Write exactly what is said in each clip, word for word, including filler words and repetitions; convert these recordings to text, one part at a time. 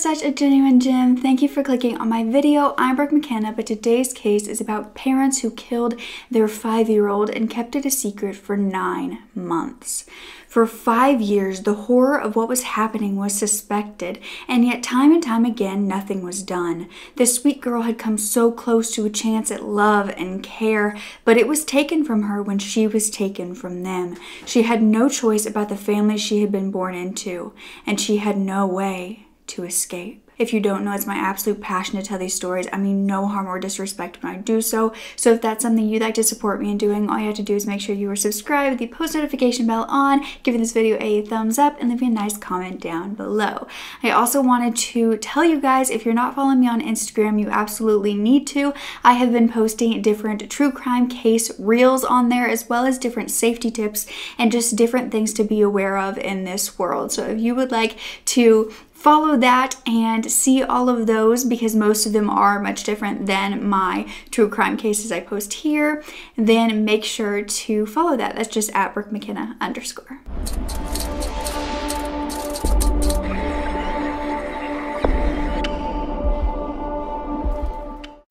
such a genuine gem. Thank you for clicking on my video. I'm Brooke McKenna, but today's case is about parents who killed their five-year-old and kept it a secret for nine months. For five years, the horror of what was happening was suspected, and yet time and time again, nothing was done. This sweet girl had come so close to a chance at love and care, but it was taken from her when she was taken from them. She had no choice about the family she had been born into, and she had no way to escape. If you don't know, it's my absolute passion to tell these stories. I mean no harm or disrespect when I do so. So if that's something you'd like to support me in doing, all you have to do is make sure you are subscribed with the post notification bell on, giving this video a thumbs up, and leaving a nice comment down below. I also wanted to tell you guys, if you're not following me on Instagram, you absolutely need to. I have been posting different true crime case reels on there, as well as different safety tips and just different things to be aware of in this world. So if you would like to follow that and see all of those, because most of them are much different than my true crime cases I post here, then make sure to follow that. That's just at Brooke McKenna underscore.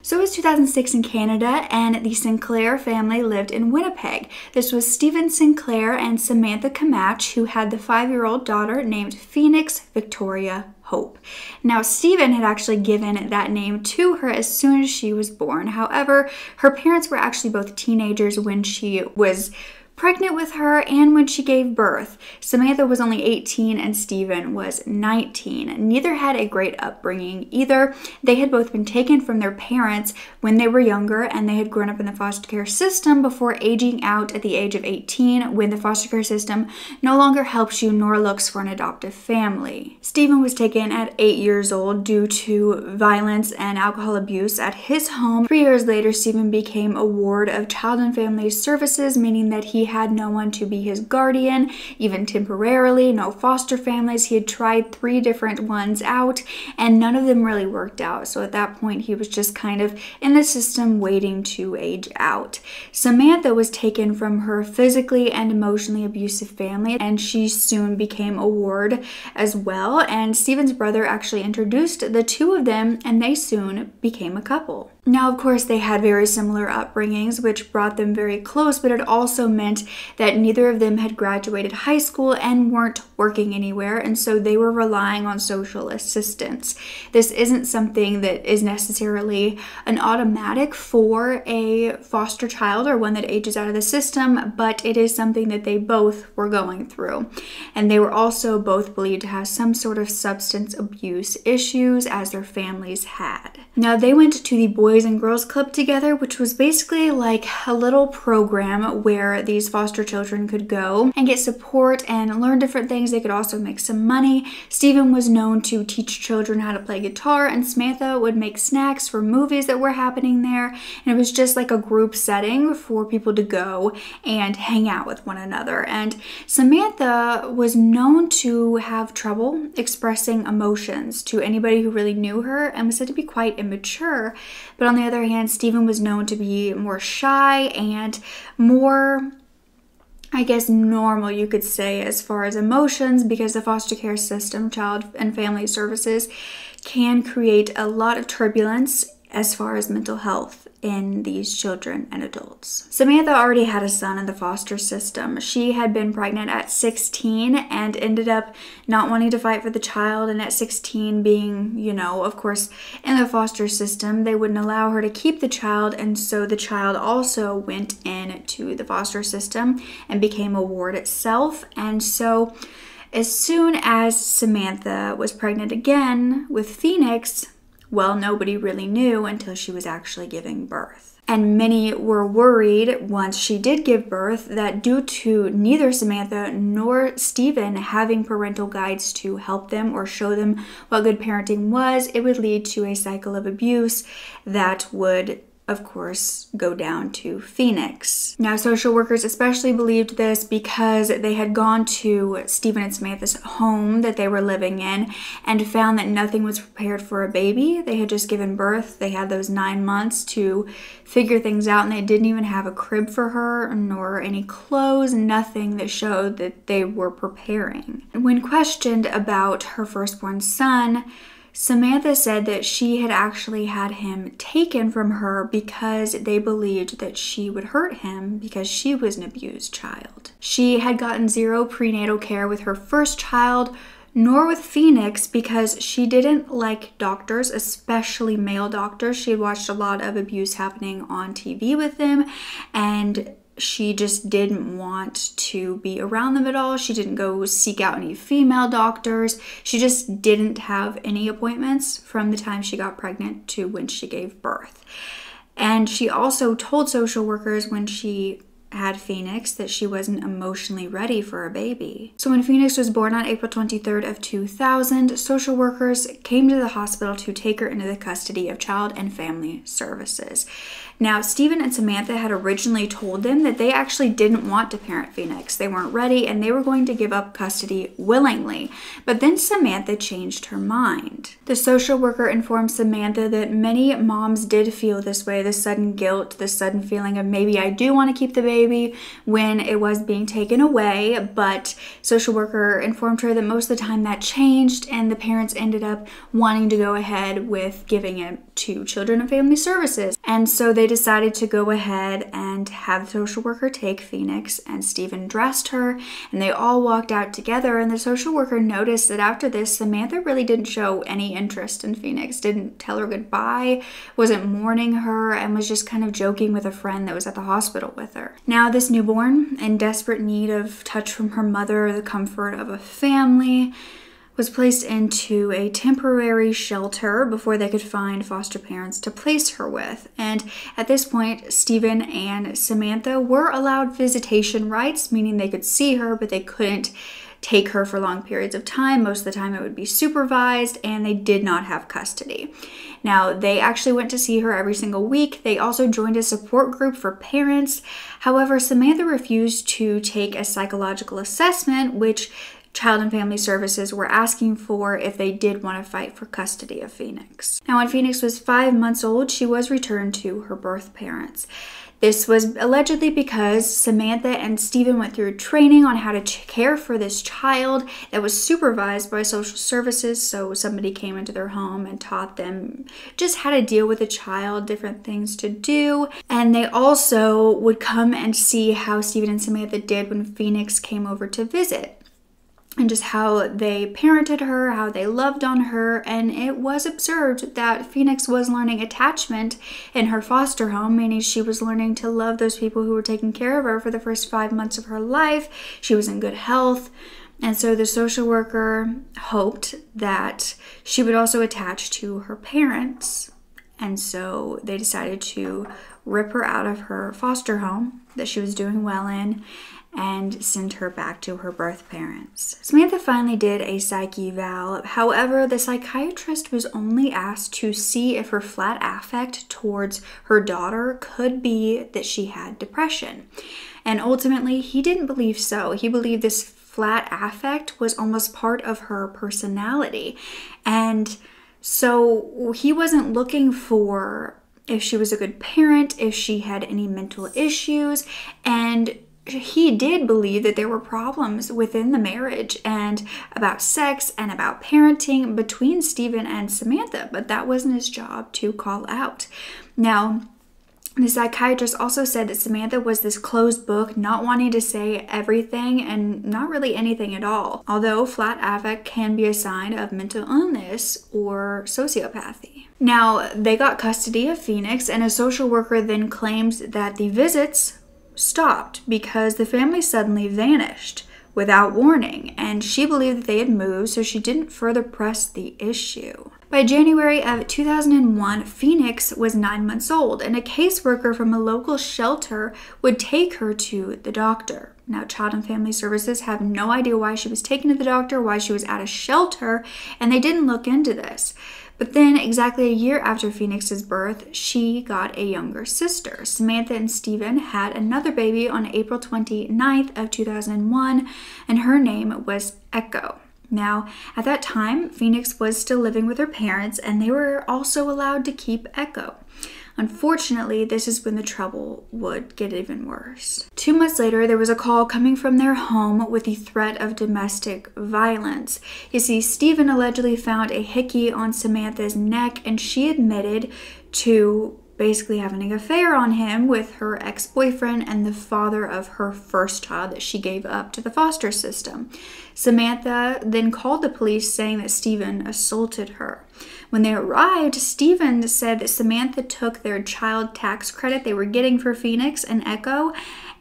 So it was two thousand six in Canada, and the Sinclair family lived in Winnipeg. This was Stephen Sinclair and Samantha Kematch, who had the five-year-old daughter named Phoenix Victoria Hope. Now, Stephen had actually given that name to her as soon as she was born. However, her parents were actually both teenagers when she was pregnant with her and when she gave birth. Samantha was only eighteen and Stephen was nineteen. Neither had a great upbringing either. They had both been taken from their parents when they were younger, and they had grown up in the foster care system before aging out at the age of eighteen, when the foster care system no longer helps you nor looks for an adoptive family. Stephen was taken at eight years old due to violence and alcohol abuse at his home. Three years later, Stephen became a ward of Child and Family Services, meaning that he had no one to be his guardian, even temporarily, no foster families. He had tried three different ones out and none of them really worked out. So at that point, he was just kind of in the system waiting to age out. Samantha was taken from her physically and emotionally abusive family, and she soon became a ward as well. And Stephen's brother actually introduced the two of them, and they soon became a couple. Now, of course, they had very similar upbringings, which brought them very close, but it also meant that neither of them had graduated high school and weren't working anywhere, and so they were relying on social assistance. This isn't something that is necessarily an automatic for a foster child or one that ages out of the system, but it is something that they both were going through. And they were also both believed to have some sort of substance abuse issues, as their families had. Now, they went to the Boys and Girls Club together, which was basically like a little program where these foster children could go and get support and learn different things. They could also make some money. Stephen was known to teach children how to play guitar, and Samantha would make snacks for movies that were happening there, and it was just like a group setting for people to go and hang out with one another. And Samantha was known to have trouble expressing emotions to anybody who really knew her, and was said to be quite immature. But on the other hand, Stephen was known to be more shy and more, I guess, normal, you could say, as far as emotions, because the foster care system, Child and Family Services, can create a lot of turbulence as far as mental health in these children and adults. Samantha already had a son in the foster system. She had been pregnant at sixteen and ended up not wanting to fight for the child, and at sixteen being, you know, of course, in the foster system, they wouldn't allow her to keep the child, and so the child also went into the foster system and became a ward itself. And so as soon as Samantha was pregnant again with Phoenix, well, nobody really knew until she was actually giving birth. And many were worried once she did give birth that due to neither Samantha nor Stephen having parental guides to help them or show them what good parenting was, it would lead to a cycle of abuse that would, of course, go down to Phoenix. Now, social workers especially believed this because they had gone to Stephen and Samantha's home that they were living in and found that nothing was prepared for a baby. They had just given birth. They had those nine months to figure things out, and they didn't even have a crib for her, nor any clothes, nothing that showed that they were preparing. When questioned about her firstborn son, Samantha said that she had actually had him taken from her because they believed that she would hurt him because she was an abused child. She had gotten zero prenatal care with her first child, nor with Phoenix, because she didn't like doctors, especially male doctors. She had watched a lot of abuse happening on T V with them, and she just didn't want to be around them at all. She didn't go seek out any female doctors. She just didn't have any appointments from the time she got pregnant to when she gave birth. And she also told social workers when she had Phoenix that she wasn't emotionally ready for a baby. So when Phoenix was born on April twenty-third of two thousand, social workers came to the hospital to take her into the custody of Child and Family Services. Now, Stephen and Samantha had originally told them that they actually didn't want to parent Phoenix. They weren't ready and they were going to give up custody willingly. But then Samantha changed her mind. The social worker informed Samantha that many moms did feel this way, the sudden guilt, the sudden feeling of maybe I do want to keep the baby Baby when it was being taken away, but social worker informed her that most of the time that changed and the parents ended up wanting to go ahead with giving it to Children and Family Services. And so they decided to go ahead and have the social worker take Phoenix, and Stephen dressed her and they all walked out together, and the social worker noticed that after this Samantha really didn't show any interest in Phoenix, didn't tell her goodbye, wasn't mourning her, and was just kind of joking with a friend that was at the hospital with her. Now, this newborn, in desperate need of touch from her mother, the comfort of a family, was placed into a temporary shelter before they could find foster parents to place her with. And at this point, Stephen and Samantha were allowed visitation rights, meaning they could see her, but they couldn't take her for long periods of time. Most of the time it would be supervised, and they did not have custody. Now, they actually went to see her every single week. They also joined a support group for parents. However, Samantha refused to take a psychological assessment, which Child and Family Services were asking for if they did want to fight for custody of Phoenix. Now, when Phoenix was five months old, she was returned to her birth parents. This was allegedly because Samantha and Stephen went through training on how to care for this child that was supervised by social services. So somebody came into their home and taught them just how to deal with a child, different things to do. And they also would come and see how Stephen and Samantha did when Phoenix came over to visit, and just how they parented her, how they loved on her. And it was observed that Phoenix was learning attachment in her foster home, meaning she was learning to love those people who were taking care of her for the first five months of her life. She was in good health. And so the social worker hoped that she would also attach to her parents. And so they decided to rip her out of her foster home that she was doing well in and send her back to her birth parents. Samantha finally did a psych eval. However, the psychiatrist was only asked to see if her flat affect towards her daughter could be that she had depression. And ultimately, he didn't believe so. He believed this flat affect was almost part of her personality. And so he wasn't looking for if she was a good parent, if she had any mental issues, and he did believe that there were problems within the marriage and about sex and about parenting between Stephen and Samantha, but that wasn't his job to call out. Now, the psychiatrist also said that Samantha was this closed book, not wanting to say everything and not really anything at all, although flat affect can be a sign of mental illness or sociopathy. Now, they got custody of Phoenix, and a social worker then claims that the visits stopped because the family suddenly vanished without warning, and she believed that they had moved, so she didn't further press the issue. By January of two thousand one, Phoenix was nine months old, and a caseworker from a local shelter would take her to the doctor. Now, Child and Family Services have no idea why she was taken to the doctor, why she was at a shelter, and they didn't look into this. But then, exactly a year after Phoenix's birth, she got a younger sister. Samantha and Stephen had another baby on April twenty-ninth of two thousand one, and her name was Echo. Now, at that time, Phoenix was still living with her parents, and they were also allowed to keep Echo. Unfortunately, this is when the trouble would get even worse. Two months later, there was a call coming from their home with the threat of domestic violence. You see, Stephen allegedly found a hickey on Samantha's neck, and she admitted to basically having an affair on him with her ex-boyfriend and the father of her first child that she gave up to the foster system. Samantha then called the police saying that Stephen assaulted her. When they arrived, Stephen said that Samantha took their child tax credit they were getting for Phoenix and Echo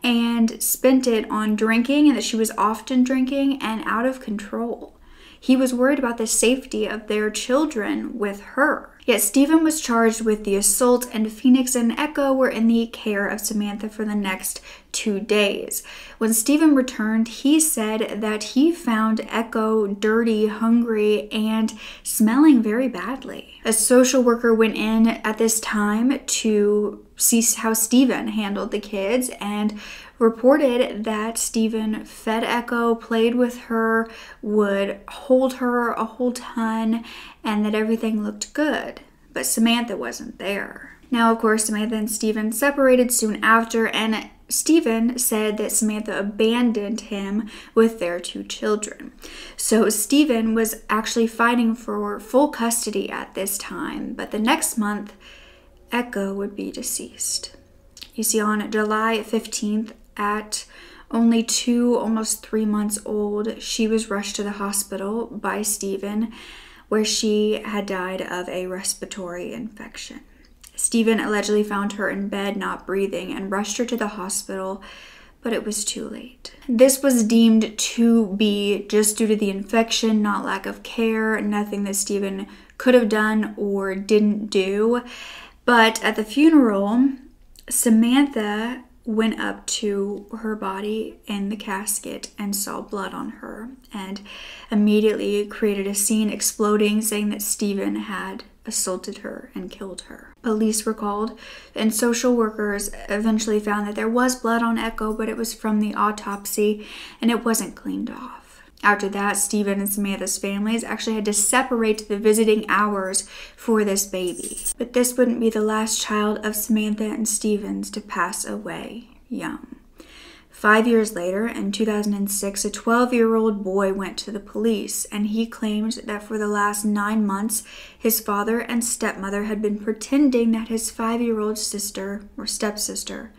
and spent it on drinking, and that she was often drinking and out of control. He was worried about the safety of their children with her. Yet Stephen was charged with the assault, and Phoenix and Echo were in the care of Samantha for the next two days. When Stephen returned, he said that he found Echo dirty, hungry, and smelling very badly. A social worker went in at this time to see how Stephen handled the kids and reported that Stephen fed Echo, played with her, would hold her a whole ton, and that everything looked good. But Samantha wasn't there. Now, of course, Samantha and Stephen separated soon after, and Stephen said that Samantha abandoned him with their two children. So Stephen was actually fighting for full custody at this time, but the next month, Echo would be deceased. You see, on July fifteenth, at only two, almost three months old, she was rushed to the hospital by Stephen, where she had died of a respiratory infection. Stephen allegedly found her in bed, not breathing, and rushed her to the hospital, but it was too late. This was deemed to be just due to the infection, not lack of care, nothing that Stephen could have done or didn't do. But at the funeral, Samantha went up to her body in the casket and saw blood on her, and immediately created a scene, exploding, saying that Stephen had assaulted her and killed her. Police were called, and social workers eventually found that there was blood on Echo, but it was from the autopsy and it wasn't cleaned off. After that, Stephen and Samantha's families actually had to separate the visiting hours for this baby. But this wouldn't be the last child of Samantha and Stephen's to pass away young. Five years later, in two thousand six, a twelve-year-old boy went to the police, and he claimed that for the last nine months, his father and stepmother had been pretending that his five-year-old sister, or stepsister,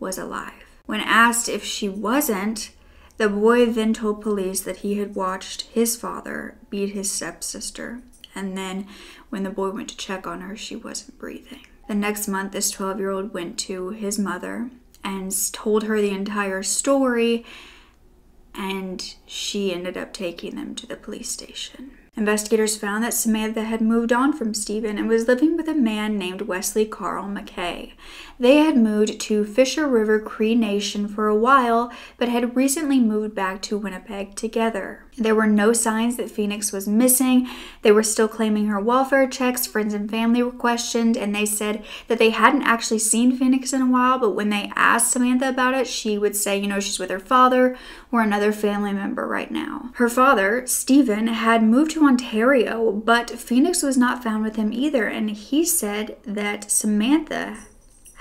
was alive. When asked if she wasn't, the boy then told police that he had watched his father beat his stepsister, and then when the boy went to check on her, she wasn't breathing. The next month, this twelve-year-old went to his mother and told her the entire story, and she ended up taking them to the police station. Investigators found that Samantha had moved on from Stephen and was living with a man named Wesley Karl McKay. They had moved to Fisher River Cree Nation for a while, but had recently moved back to Winnipeg together. There were no signs that Phoenix was missing. They were still claiming her welfare checks. Friends and family were questioned, and they said that they hadn't actually seen Phoenix in a while, but when they asked Samantha about it, she would say, you know, she's with her father or another family member right now. Her father, Stephen, had moved to Ontario, but Phoenix was not found with him either, and he said that Samantha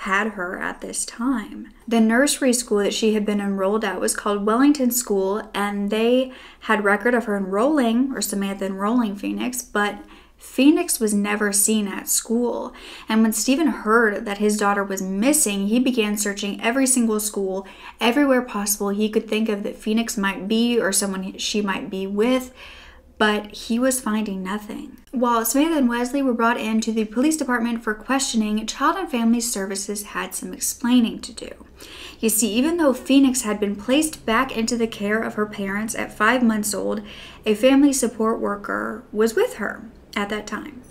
had her at this time. The nursery school that she had been enrolled at was called Wellington School, and they had record of her enrolling, or Samantha enrolling Phoenix, but Phoenix was never seen at school. And when Stephen heard that his daughter was missing, he began searching every single school, everywhere possible he could think of that Phoenix might be or someone she might be with, but he was finding nothing. While Samantha and Wesley were brought into the police department for questioning, Child and Family Services had some explaining to do. You see, even though Phoenix had been placed back into the care of her parents at five months old, a family support worker was with her at that time.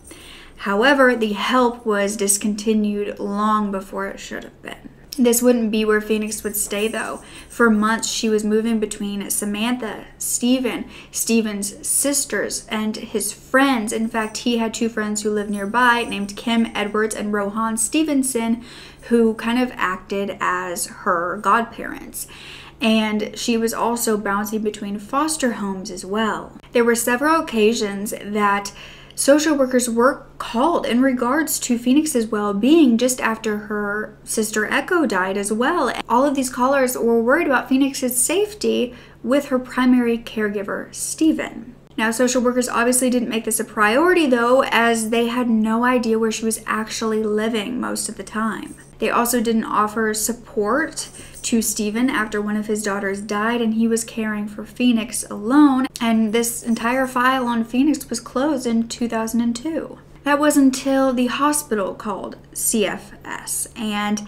However, the help was discontinued long before it should have been. This wouldn't be where Phoenix would stay, though. For months, she was moving between Samantha, Stephen, Stephen's sisters, and his friends. In fact, he had two friends who lived nearby named Kim Edwards and Rohan Stevenson, who kind of acted as her godparents. And she was also bouncing between foster homes as well. There were several occasions that Social workers were called in regards to Phoenix's well-being just after her sister Echo died as well. All of these callers were worried about Phoenix's safety with her primary caregiver, Stephen. Now, social workers obviously didn't make this a priority though, as they had no idea where she was actually living most of the time. They also didn't offer support to Stephen after one of his daughters died and he was caring for Phoenix alone, and this entire file on Phoenix was closed in two thousand two. That was until the hospital called C F S, and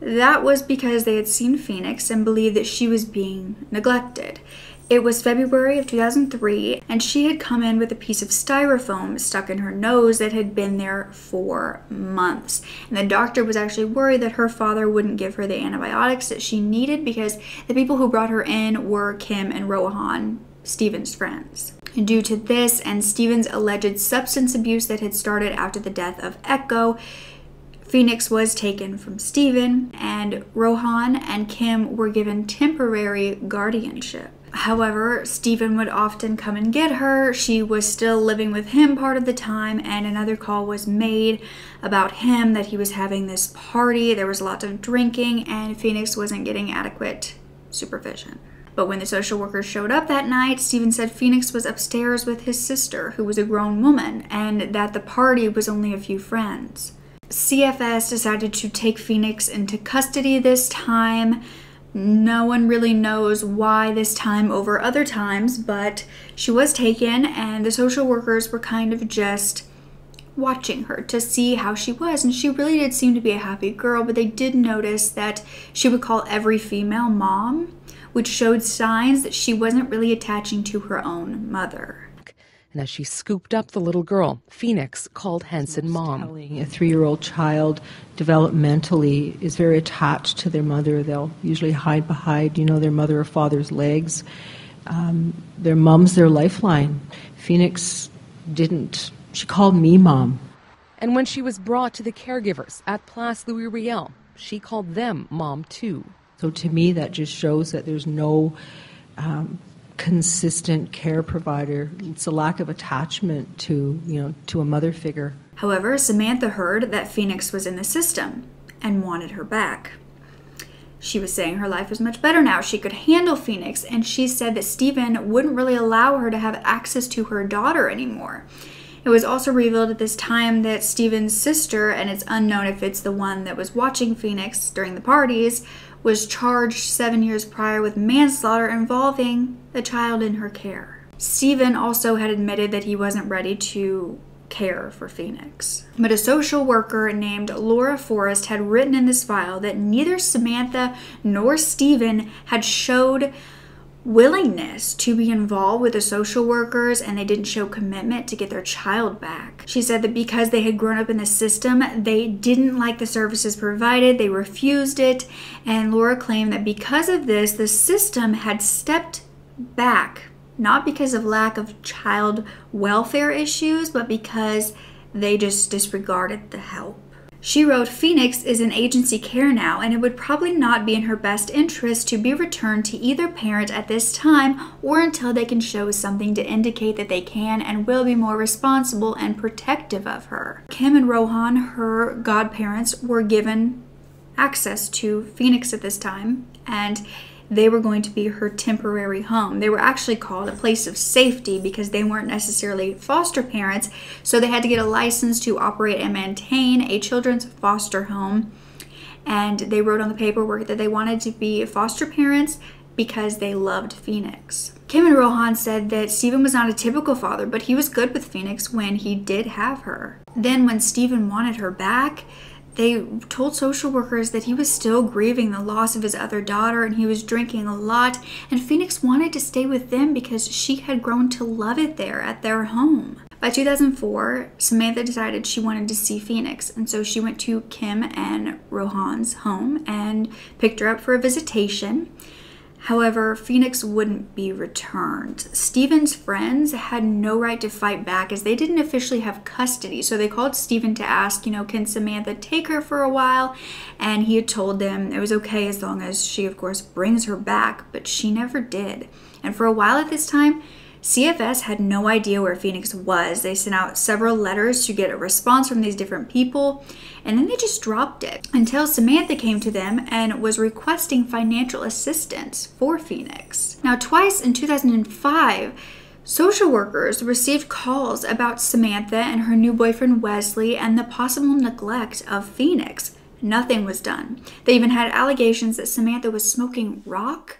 that was because they had seen Phoenix and believed that she was being neglected. It was February of two thousand three, and she had come in with a piece of styrofoam stuck in her nose that had been there for months. And the doctor was actually worried that her father wouldn't give her the antibiotics that she needed because the people who brought her in were Kim and Rohan, Stephen's friends. Due to this and Stephen's alleged substance abuse that had started after the death of Echo, Phoenix was taken from Stephen, and Rohan and Kim were given temporary guardianship. However, Stephen would often come and get her. She was still living with him part of the time, and another call was made about him that he was having this party. There was lots of drinking, and Phoenix wasn't getting adequate supervision. But when the social workers showed up that night, Stephen said Phoenix was upstairs with his sister, who was a grown woman, and that the party was only a few friends. C F S decided to take Phoenix into custody this time. No one really knows why this time over other times, but she was taken, and the social workers were kind of just watching her to see how she was, and she really did seem to be a happy girl, but they did notice that she would call every female mom, which showed signs that she wasn't really attaching to her own mother. And as she scooped up the little girl, Phoenix called Henson mom. Telling. A three-year-old child developmentally is very attached to their mother. They'll usually hide behind, you know, their mother or father's legs. Um, their mom's their lifeline. Phoenix didn't. She called me mom. And when she was brought to the caregivers at Place Louis-Riel, she called them mom too. So to me, that just shows that there's no Um, consistent care provider. It's a lack of attachment to, you know, to a mother figure. However, Samantha heard that Phoenix was in the system and wanted her back. She was saying her life was much better now. She could handle Phoenix, and she said that Stephen wouldn't really allow her to have access to her daughter anymore. It was also revealed at this time that Stephen's sister, and it's unknown if it's the one that was watching Phoenix during the parties, was charged seven years prior with manslaughter involving a child in her care. Stephen also had admitted that he wasn't ready to care for Phoenix. But a social worker named Laura Forrest had written in this file that neither Samantha nor Stephen had showed willingness to be involved with the social workers, and they didn't show commitment to get their child back. She said that because they had grown up in the system, they didn't like the services provided, they refused it, and Laura claimed that because of this, the system had stepped back, not because of lack of child welfare issues, but because they just disregarded the help. She wrote, Phoenix is in agency care now, and it would probably not be in her best interest to be returned to either parent at this time or until they can show something to indicate that they can and will be more responsible and protective of her. Kim and Rohan, her godparents, were given access to Phoenix at this time, and they were going to be her temporary home. They were actually called a place of safety because they weren't necessarily foster parents, so they had to get a license to operate and maintain a children's foster home. And they wrote on the paperwork that they wanted to be foster parents because they loved Phoenix. Kim and Rohan said that Stephen was not a typical father, but he was good with Phoenix when he did have her. Then when Stephen wanted her back, they told social workers that he was still grieving the loss of his other daughter, and he was drinking a lot, and Phoenix wanted to stay with them because she had grown to love it there at their home. By two thousand four, Samantha decided she wanted to see Phoenix, and so she went to Kim and Rohan's home and picked her up for a visitation. However, Phoenix wouldn't be returned. Stephen's friends had no right to fight back as they didn't officially have custody. So they called Stephen to ask, you know, can Samantha take her for a while? And he had told them it was okay as long as she, of course, brings her back, but she never did. And for a while at this time, C F S had no idea where Phoenix was. They sent out several letters to get a response from these different people, and then they just dropped it until Samantha came to them and was requesting financial assistance for Phoenix. Now, twice in two thousand five, social workers received calls about Samantha and her new boyfriend Wesley and the possible neglect of Phoenix. Nothing was done. They even had allegations that Samantha was smoking rock,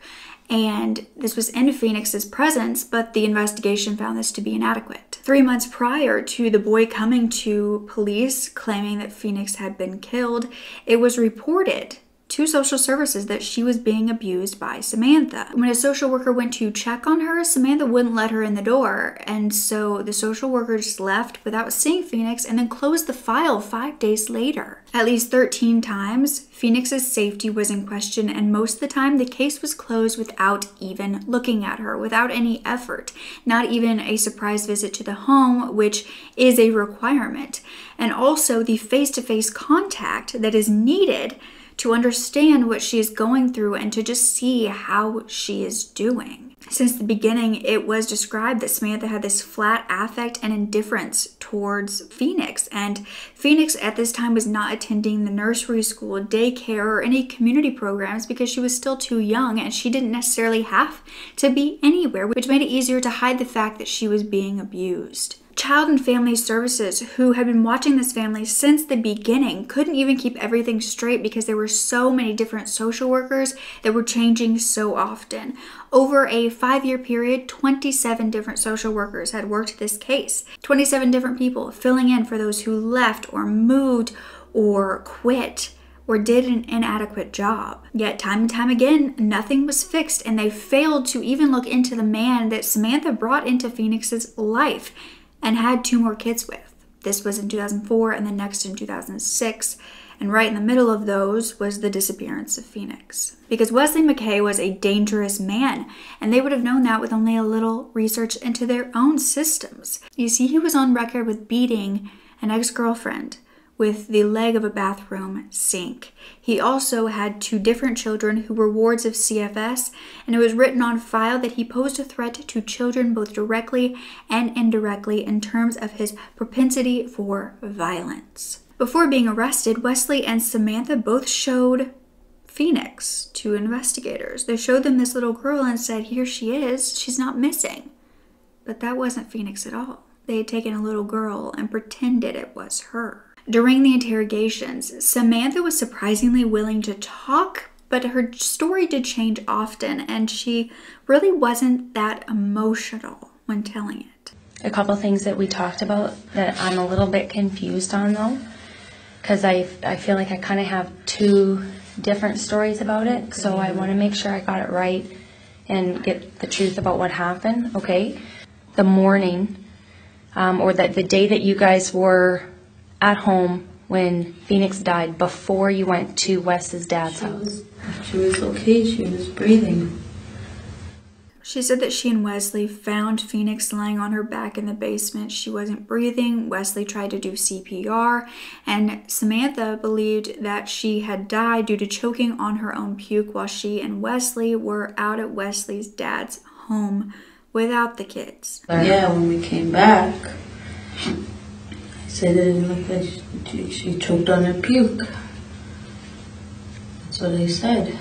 and this was in Phoenix's presence, but the investigation found this to be inadequate. Three months prior to the boy coming to police claiming that Phoenix had been killed, it was reported to social services that she was being abused by Samantha. When a social worker went to check on her, Samantha wouldn't let her in the door, and so the social worker just left without seeing Phoenix and then closed the file five days later. At least thirteen times, Phoenix's safety was in question, and most of the time the case was closed without even looking at her, without any effort, not even a surprise visit to the home, which is a requirement. And also the face-to-face contact that is needed to understand what she is going through and to just see how she is doing. Since the beginning, it was described that Samantha had this flat affect and indifference towards Phoenix, and Phoenix at this time was not attending the nursery school, daycare, or any community programs because she was still too young and she didn't necessarily have to be anywhere, which made it easier to hide the fact that she was being abused. Child and Family Services, who had been watching this family since the beginning, couldn't even keep everything straight because there were so many different social workers that were changing so often. Over a five-year period, twenty-seven different social workers had worked this case. twenty-seven different people filling in for those who left or moved or quit or did an inadequate job. Yet time and time again, nothing was fixed, and they failed to even look into the man that Samantha brought into Phoenix's life and had two more kids with. This was in two thousand four and the next in two thousand six, and right in the middle of those was the disappearance of Phoenix. Because Wesley McKay was a dangerous man, and they would have known that with only a little research into their own systems. You see, he was on record with beating an ex-girlfriend with the leg of a bathroom sink. He also had two different children who were wards of C F S, and it was written on file that he posed a threat to children both directly and indirectly in terms of his propensity for violence. Before being arrested, Wesley and Samantha both showed Phoenix to investigators. They showed them this little girl and said, "Here she is, she's not missing." But that wasn't Phoenix at all. They had taken a little girl and pretended it was her. During the interrogations, Samantha was surprisingly willing to talk, but her story did change often, and she really wasn't that emotional when telling it. A couple things that we talked about that I'm a little bit confused on, though, because I, I feel like I kind of have two different stories about it, so I want to make sure I got it right and get the truth about what happened, okay? The morning, um, or that the day that you guys were at home when Phoenix died, before you went to Wes's dad's house. She was okay, she was breathing. She said that she and Wesley found Phoenix lying on her back in the basement. She wasn't breathing. Wesley tried to do C P R, and Samantha believed that she had died due to choking on her own puke while she and Wesley were out at Wesley's dad's home without the kids. Yeah, when we came back, said it looked like she, she choked on her puke. That's what I said.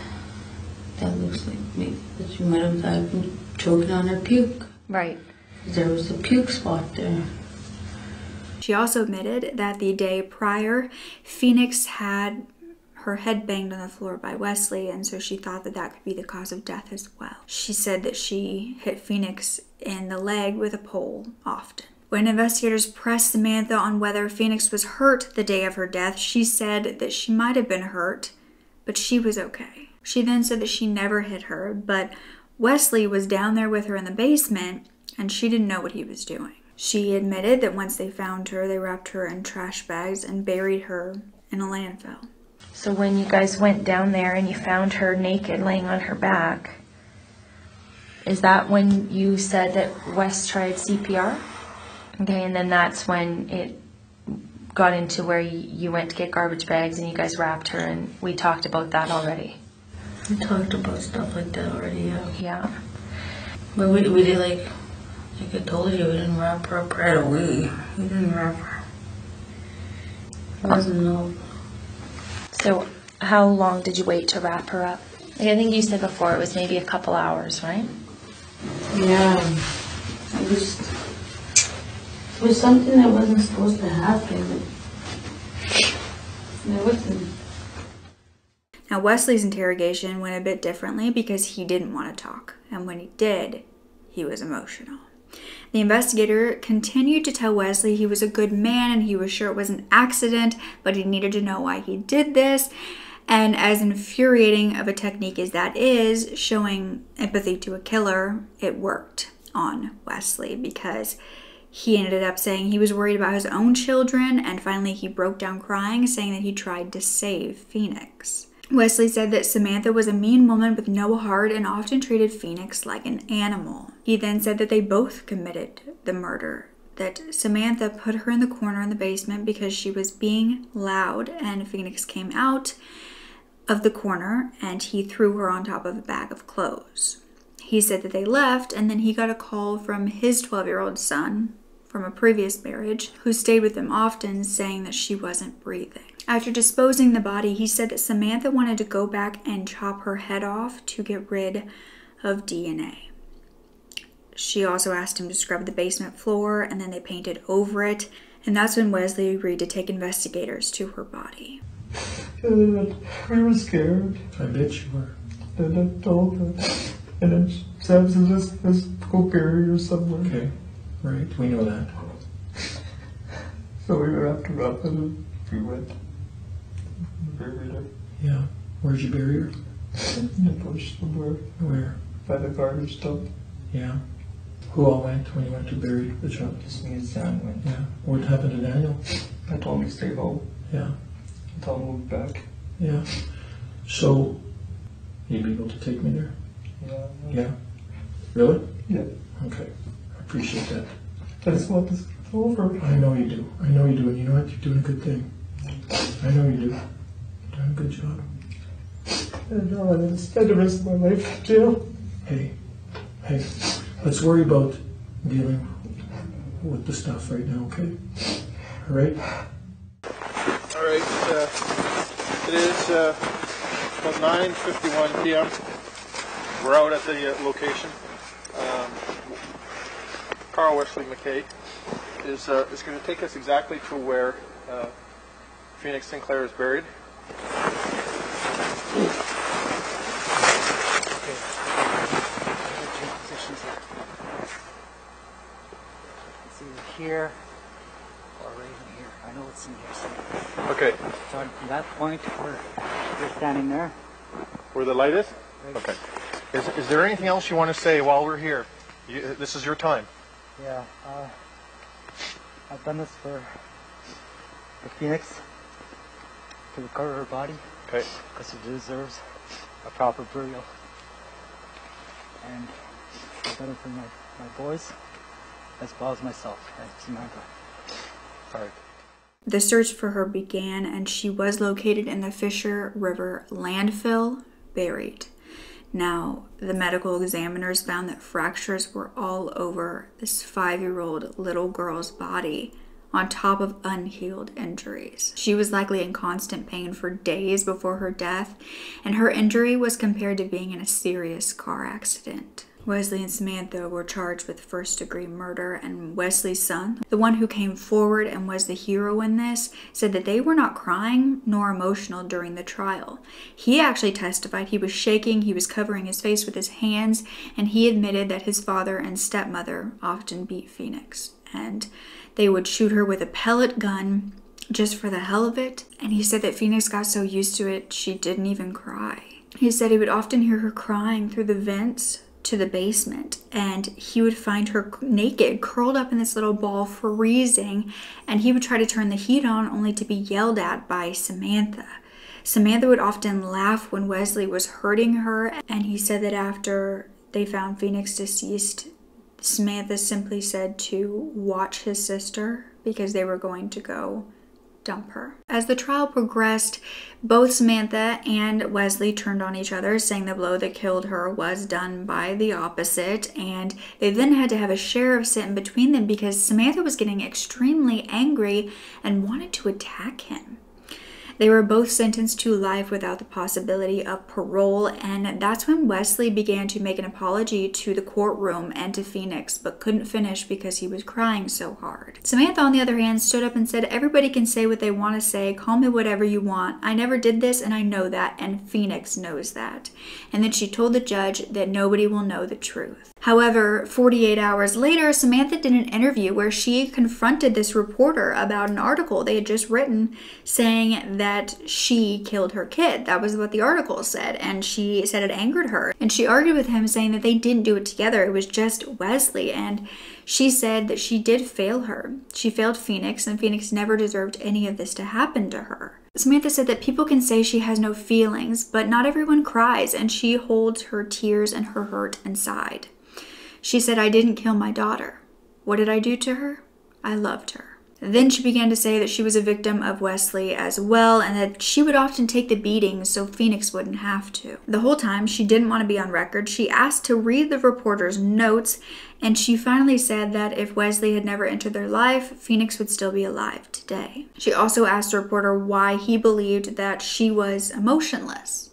That looks like maybe that she might have died from choking on her puke. Right. There was a puke spot there. She also admitted that the day prior, Phoenix had her head banged on the floor by Wesley, and so she thought that that could be the cause of death as well. She said that she hit Phoenix in the leg with a pole often. When investigators pressed Samantha on whether Phoenix was hurt the day of her death, she said that she might have been hurt, but she was okay. She then said that she never hit her, but Wesley was down there with her in the basement, and she didn't know what he was doing. She admitted that once they found her, they wrapped her in trash bags and buried her in a landfill. So when you guys went down there and you found her naked laying on her back, is that when you said that Wes tried C P R? Okay, and then that's when it got into where you went to get garbage bags and you guys wrapped her, and we talked about that already. We talked about stuff like that already, yeah. Yeah. But we, we did, like, Like I told you, we didn't wrap her up right away. We didn't wrap her. There wasn't no. So how long did you wait to wrap her up? Like I think you said before, it was maybe a couple hours, right? Yeah. It was, it was something that wasn't supposed to happen. It wasn't. Now, Wesley's interrogation went a bit differently because he didn't want to talk. And when he did, he was emotional. The investigator continued to tell Wesley he was a good man and he was sure it was an accident, but he needed to know why he did this. And as infuriating of a technique as that is, showing empathy to a killer, it worked on Wesley because he ended up saying he was worried about his own children, and finally he broke down crying, saying that he tried to save Phoenix. Wesley said that Samantha was a mean woman with no heart and often treated Phoenix like an animal. He then said that they both committed the murder, that Samantha put her in the corner in the basement because she was being loud, and Phoenix came out of the corner and he threw her on top of a bag of clothes. He said that they left, and then he got a call from his twelve-year-old son from a previous marriage who stayed with them often, saying that she wasn't breathing. After disposing the body, he said that Samantha wanted to go back and chop her head off to get rid of D N A. She also asked him to scrub the basement floor, and then they painted over it, and that's when Wesley agreed to take investigators to her body. I was scared. I bet you were. And I told her. And then she says, let's, let's go bury her somewhere. Okay, right, we know that. So we wrapped her up and we went and buried her. Yeah, where'd you bury her? In the bush somewhere. Where? By the garbage dump. Yeah. Who all went when you went to bury the child? Just me and Sam went. Yeah. What happened to Daniel? I told him to stay home. Yeah. I told him to move back. Yeah. So, you'd be able to take me there? Yeah. Yeah? Really? Yeah. Okay. I appreciate that. I just want this over. I know you do. I know you do. And you know what? You're doing a good thing. I know you do. You're doing a good job. I know. I didn't spend the rest of my life in jail. Hey. Hey. Let's worry about dealing with the stuff right now, okay? All right? All right. Uh, it is uh, about nine fifty-one p m We're out at the uh, location. Um, Carl Wesley McKay is uh, is going to take us exactly to where uh, Phoenix Sinclair is buried. Okay. It's either here or right in here. I know it's in here somewhere. Okay. So from that point, we're, we're standing there. Where the light is? Right. Okay. Is, is there anything else you want to say while we're here? You, this is your time. Yeah, uh, I've done this for, for Phoenix, to recover her body. Okay. Because she deserves a proper burial. And I've done it for my, my boys, as well as myself, and Samantha. Sorry. The search for her began, and she was located in the Fisher River landfill, buried. Now, the medical examiners found that fractures were all over this five-year-old little girl's body, on top of unhealed injuries. She was likely in constant pain for days before her death, and her injury was compared to being in a serious car accident. Wesley and Samantha were charged with first-degree murder, and Wesley's son, the one who came forward and was the hero in this, said that they were not crying nor emotional during the trial. He actually testified he was shaking, he was covering his face with his hands, and he admitted that his father and stepmother often beat Phoenix, and they would shoot her with a pellet gun just for the hell of it. And he said that Phoenix got so used to it, she didn't even cry. He said he would often hear her crying through the vents to the basement, and he would find her naked, curled up in this little ball, freezing, and he would try to turn the heat on, only to be yelled at by Samantha. Samantha would often laugh when Wesley was hurting her, and he said that after they found Phoenix deceased, Samantha simply said to watch his sister because they were going to go dump her. As the trial progressed, both Samantha and Wesley turned on each other, saying the blow that killed her was done by the opposite, and they then had to have a sheriff sit in between them because Samantha was getting extremely angry and wanted to attack him. They were both sentenced to life without the possibility of parole, and that's when Wesley began to make an apology to the courtroom and to Phoenix, but couldn't finish because he was crying so hard. Samantha, on the other hand, stood up and said, "Everybody can say what they want to say, call me whatever you want. I never did this, and I know that, and Phoenix knows that." And then she told the judge that nobody will know the truth. However, forty-eight hours later, Samantha did an interview where she confronted this reporter about an article they had just written saying that that she killed her kid. That was what the article said, and she said it angered her. And she argued with him, saying that they didn't do it together, it was just Wesley. And she said that she did fail her. She failed Phoenix, and Phoenix never deserved any of this to happen to her. Samantha said that people can say she has no feelings, but not everyone cries, and she holds her tears and her hurt inside. She said, "I didn't kill my daughter. What did I do to her? I loved her." Then she began to say that she was a victim of Wesley as well, and that she would often take the beatings so Phoenix wouldn't have to. The whole time, she didn't want to be on record. She asked to read the reporter's notes, and she finally said that if Wesley had never entered their life, Phoenix would still be alive today. She also asked the reporter why he believed that she was emotionless,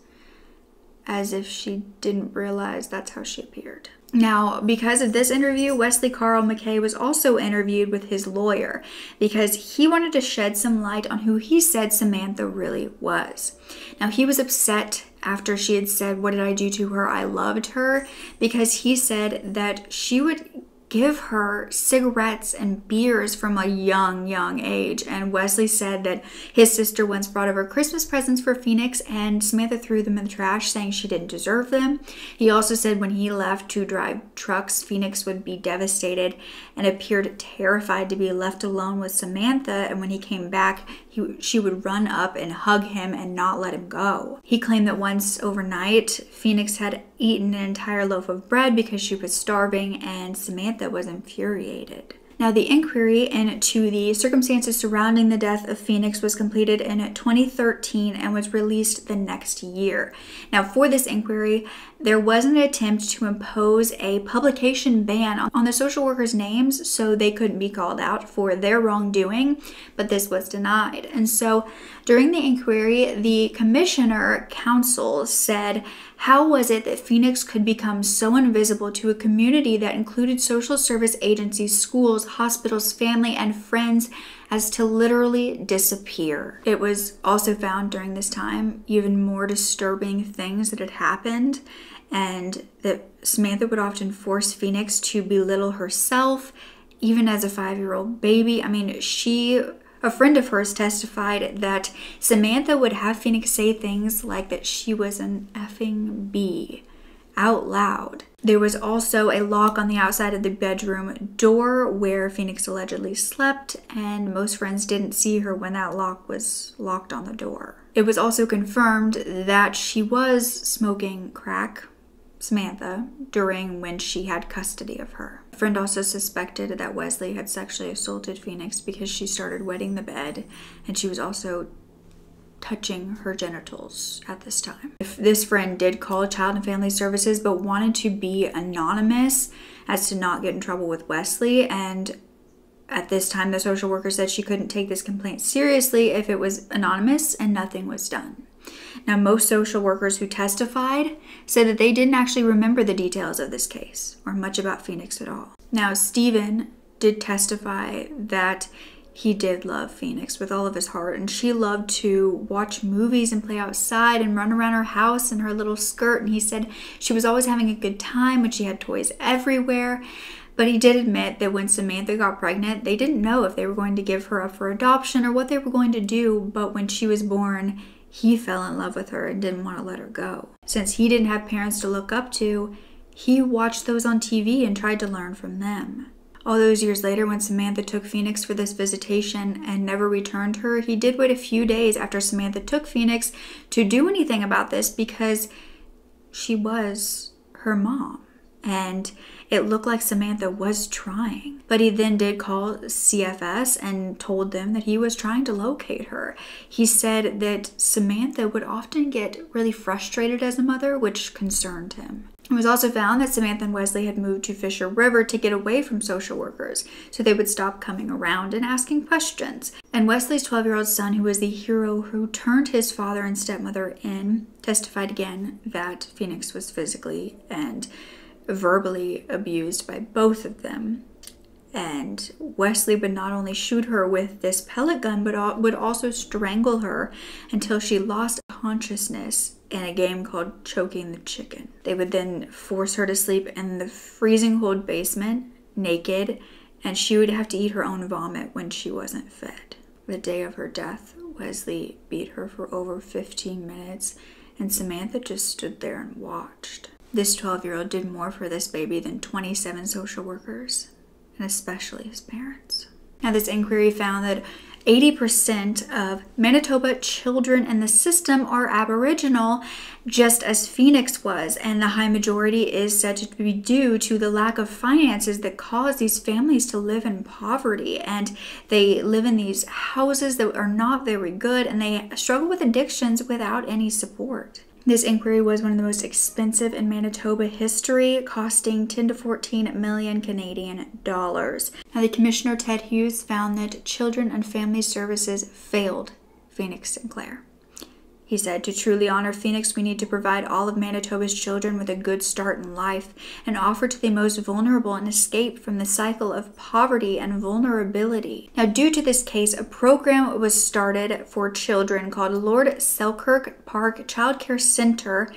as if she didn't realize that's how she appeared. Now, because of this interview, Wesley Karl McKay was also interviewed with his lawyer because he wanted to shed some light on who he said Samantha really was. Now, he was upset after she had said, "What did I do to her? I loved her," because he said that she would give her cigarettes and beers from a young, young age. And Wesley said that his sister once brought over Christmas presents for Phoenix, and Samantha threw them in the trash, saying she didn't deserve them. He also said when he left to drive trucks, Phoenix would be devastated and appeared terrified to be left alone with Samantha. And when he came back, he, she would run up and hug him and not let him go. He claimed that once overnight, Phoenix had eaten an entire loaf of bread because she was starving, and Samantha was infuriated. Now, the inquiry into the circumstances surrounding the death of Phoenix was completed in twenty thirteen and was released the next year. Now, for this inquiry, there was an attempt to impose a publication ban on the social workers' names so they couldn't be called out for their wrongdoing, but this was denied. And so, during the inquiry, the commissioner counsel said, "How was it that Phoenix could become so invisible to a community that included social service agencies, schools, hospitals, family, and friends as to literally disappear?" It was also found during this time even more disturbing things that had happened, and that Samantha would often force Phoenix to belittle herself, even as a five-year-old baby. I mean, she... A friend of hers testified that Samantha would have Phoenix say things like that she was an effing bee out loud. There was also a lock on the outside of the bedroom door where Phoenix allegedly slept, and most friends didn't see her when that lock was locked on the door. It was also confirmed that she was smoking crack, Samantha, during when she had custody of her. A friend also suspected that Wesley had sexually assaulted Phoenix because she started wetting the bed, and she was also touching her genitals at this time. If this friend did call Child and Family Services but wanted to be anonymous as to not get in trouble with Wesley, and at this time the social worker said she couldn't take this complaint seriously if it was anonymous, and nothing was done. Now, most social workers who testified said that they didn't actually remember the details of this case or much about Phoenix at all. Now, Stephen did testify that he did love Phoenix with all of his heart, and she loved to watch movies and play outside and run around her house in her little skirt, and he said she was always having a good time when she had toys everywhere. But he did admit that when Samantha got pregnant, they didn't know if they were going to give her up for adoption or what they were going to do, but when she was born, he fell in love with her and didn't want to let her go. Since he didn't have parents to look up to, he watched those on T V and tried to learn from them. All those years later, when Samantha took Phoenix for this visitation and never returned her, he did wait a few days after Samantha took Phoenix to do anything about this because she was her mom. And It looked like Samantha was trying, but he then did call C F S and told them that he was trying to locate her. He said that Samantha would often get really frustrated as a mother, which concerned him. It was also found that Samantha and Wesley had moved to Fisher River to get away from social workers, so they would stop coming around and asking questions. And Wesley's twelve-year-old son, who was the hero who turned his father and stepmother in, testified again that Phoenix was physically and verbally abused by both of them. And Wesley would not only shoot her with this pellet gun, but would also strangle her until she lost consciousness in a game called Choking the Chicken. They would then force her to sleep in the freezing cold basement, naked, and she would have to eat her own vomit when she wasn't fed. The day of her death, Wesley beat her for over fifteen minutes, and Samantha just stood there and watched. This twelve-year-old did more for this baby than twenty-seven social workers, and especially his parents. Now, this inquiry found that eighty percent of Manitoba children in the system are Aboriginal, just as Phoenix was, and the high majority is said to be due to the lack of finances that cause these families to live in poverty, and they live in these houses that are not very good, and they struggle with addictions without any support. This inquiry was one of the most expensive in Manitoba history, costing ten to fourteen million Canadian dollars. Now, the Commissioner Ted Hughes found that Children and Family Services failed Phoenix Sinclair. He said, "To truly honor Phoenix, we need to provide all of Manitoba's children with a good start in life and offer to the most vulnerable an escape from the cycle of poverty and vulnerability." Now, due to this case, a program was started for children called Lord Selkirk Park Childcare Center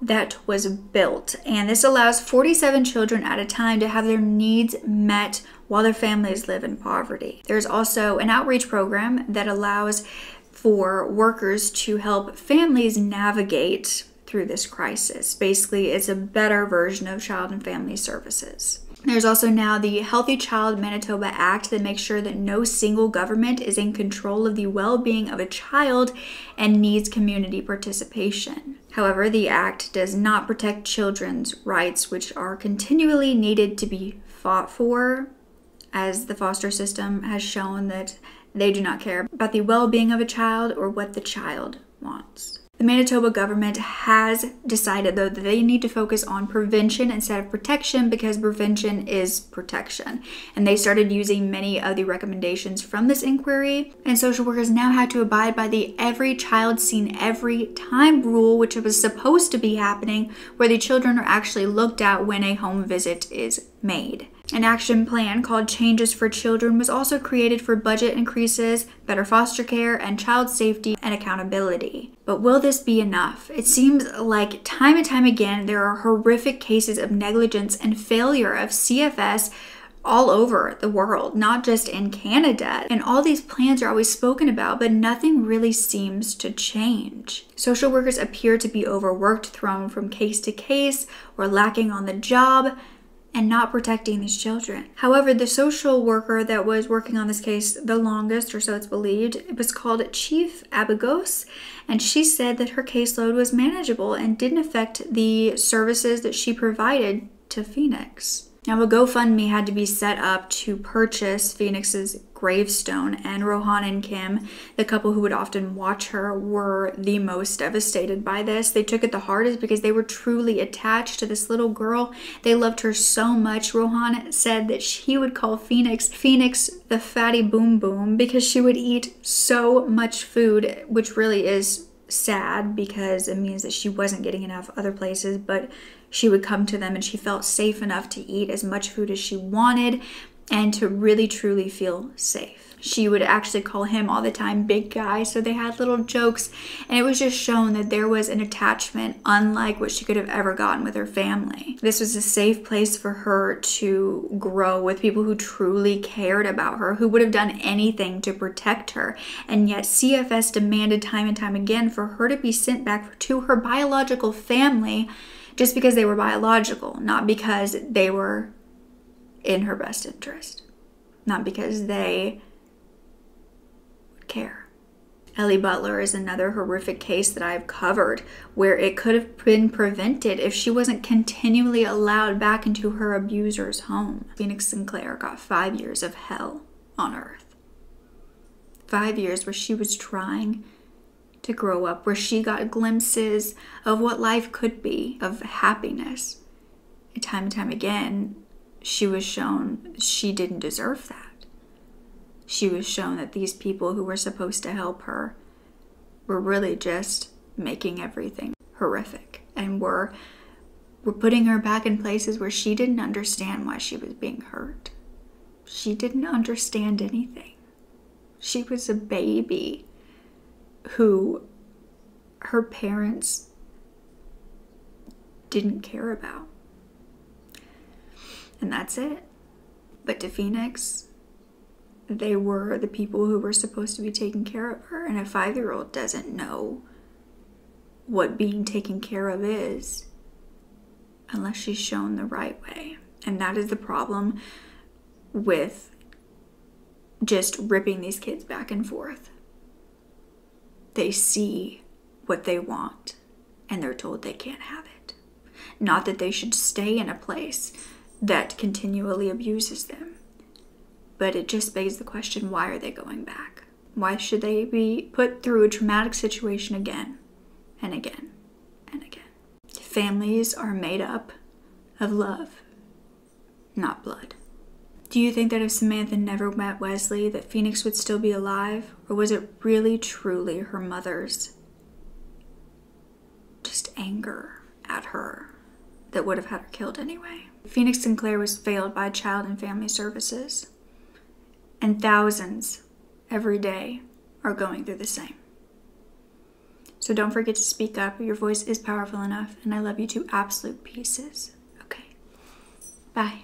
that was built. And this allows forty-seven children at a time to have their needs met while their families live in poverty. There's also an outreach program that allows for workers to help families navigate through this crisis. Basically, it's a better version of Child and Family Services. There's also now the Healthy Child Manitoba Act that makes sure that no single government is in control of the well-being of a child and needs community participation. However, the act does not protect children's rights, which are continually needed to be fought for, as the foster system has shown that they do not care about the well-being of a child or what the child wants. The Manitoba government has decided, though, that they need to focus on prevention instead of protection, because prevention is protection. And they started using many of the recommendations from this inquiry. And social workers now had to abide by the every child seen every time rule, which was supposed to be happening, where the children are actually looked at when a home visit is made. An action plan called Changes for Children was also created for budget increases, better foster care, and child safety and accountability. But will this be enough? It seems like time and time again there are horrific cases of negligence and failure of C F S all over the world, not just in Canada. And all these plans are always spoken about, but nothing really seems to change. Social workers appear to be overworked, thrown from case to case, or lacking on the job, and not protecting these children. However, the social worker that was working on this case the longest, or so it's believed, it was called Chief Abagos, and she said that her caseload was manageable and didn't affect the services that she provided to Phoenix. Now, a GoFundMe had to be set up to purchase Phoenix's gravestone, and Rohan and Kim, the couple who would often watch her, were the most devastated by this. They took it the hardest because they were truly attached to this little girl. They loved her so much. Rohan said that she would call Phoenix, Phoenix the fatty boom boom, because she would eat so much food, which really is sad because it means that she wasn't getting enough other places, but she would come to them and she felt safe enough to eat as much food as she wanted and to really truly feel safe. She would actually call him all the time big guy, so they had little jokes, and it was just shown that there was an attachment unlike what she could have ever gotten with her family. This was a safe place for her to grow with people who truly cared about her, who would have done anything to protect her, and yet C F S demanded time and time again for her to be sent back to her biological family just because they were biological, not because they were in her best interest, not because they would care. Ellie Butler is another horrific case that I've covered where it could have been prevented if she wasn't continually allowed back into her abuser's home. Phoenix Sinclair got five years of hell on earth. Five years where she was trying to grow up, where she got glimpses of what life could be, of happiness. And time and time again, she was shown she didn't deserve that. She was shown that these people who were supposed to help her were really just making everything horrific and were, were putting her back in places where she didn't understand why she was being hurt. She didn't understand anything. She was a baby who her parents didn't care about. And that's it. But to Phoenix, they were the people who were supposed to be taking care of her, and a five-year-old doesn't know what being taken care of is unless she's shown the right way. And that is the problem with just ripping these kids back and forth. They see what they want and they're told they can't have it. Not that they should stay in a place that continually abuses them, but it just begs the question, why are they going back? Why should they be put through a traumatic situation again and again and again? Families are made up of love, not blood. Do you think that if Samantha never met Wesley, that Phoenix would still be alive? Or was it really, truly her mother's just anger at her that would have had her killed anyway? Phoenix Sinclair was failed by Child and Family Services. And thousands every day are going through the same. So don't forget to speak up. Your voice is powerful enough, and I love you to absolute pieces. Okay, bye.